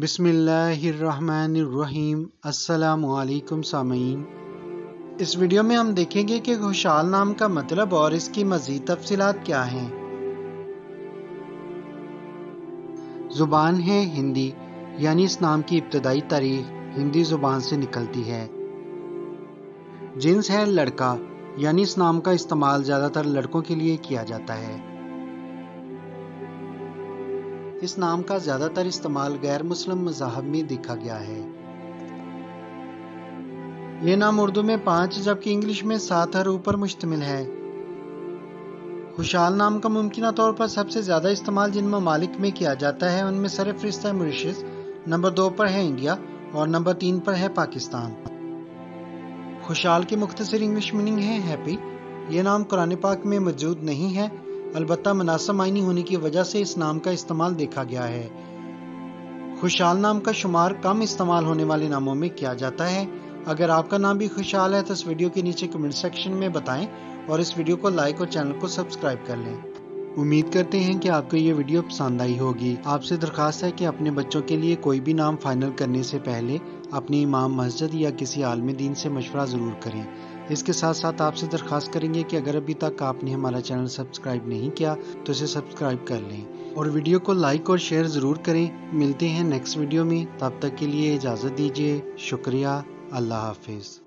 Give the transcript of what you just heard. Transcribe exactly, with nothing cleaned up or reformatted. बिस्मिल्लाहिर्रहमानिर्रहीम। अस्सलामुअलैकुम सामीन। इस वीडियो में हम देखेंगे कि खुशहाल नाम का मतलब और इसकी मज़ीद तफसीलात क्या हैं। ज़ुबान है हिंदी, यानी इस नाम की इब्तदाई तारीख हिंदी ज़ुबान से निकलती है। जिन्स है लड़का, यानी इस नाम का इस्तेमाल ज़्यादातर लड़कों के लिए किया जाता है। इस नाम का ज्यादातर इस्तेमाल गैर मुस्लिम मज़ाहब में देखा गया है। यह नाम उर्दू में पांच जबकि इंग्लिश में सात हरूफ पर मुश्तमिल है। खुशहाल नाम का मुमकिन तौर पर सबसे ज्यादा इस्तेमाल जिन ममालिक में किया जाता है उनमें सरफहरिस्त है मॉरिशस, नंबर दो पर है इंडिया और नंबर तीन पर है पाकिस्तान। खुशहाल की मुख्तसर इंग्लिश मीनिंग है हैप्पी। यह नाम कुरान पाक में मौजूद नहीं है, अलबत्ता मुनासिब मायनी होने की वजह से इस नाम का इस्तेमाल देखा गया है। खुशहाल नाम का शुमार कम इस्तेमाल होने वाले नामों में किया जाता है। अगर आपका नाम भी खुशहाल है तो इस वीडियो के नीचे कमेंट सेक्शन में बताएं और इस वीडियो को लाइक और चैनल को सब्सक्राइब कर लें। उम्मीद करते हैं कि आपको ये वीडियो पसंद आई होगी। आपसे दरख्वास्त है कि अपने बच्चों के लिए कोई भी नाम फाइनल करने से पहले अपने इमाम मस्जिद या किसी आलिम दीन से मशवरा ज़रूर करें। इसके साथ साथ आपसे दरख्वास्त करेंगे कि अगर अभी तक आपने हमारा चैनल सब्सक्राइब नहीं किया तो इसे सब्सक्राइब कर लें और वीडियो को लाइक और शेयर ज़रूर करें। मिलते हैं नेक्स्ट वीडियो में, तब तक के लिए इजाज़त दीजिए। शुक्रिया। अल्लाह हाफिज़।